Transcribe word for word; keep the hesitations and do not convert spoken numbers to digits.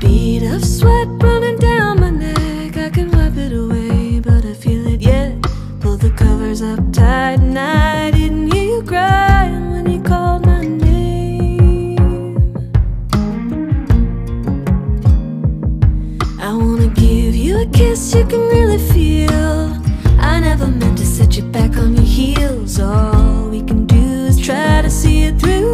Bead of sweat running down my neck, I can wipe it away, but I feel it yet. Pull the covers up tight and I didn't hear you crying when you called my name. I wanna give you a kiss you can really feel. I never meant to set you back on your heels. All we can do is try to see it through.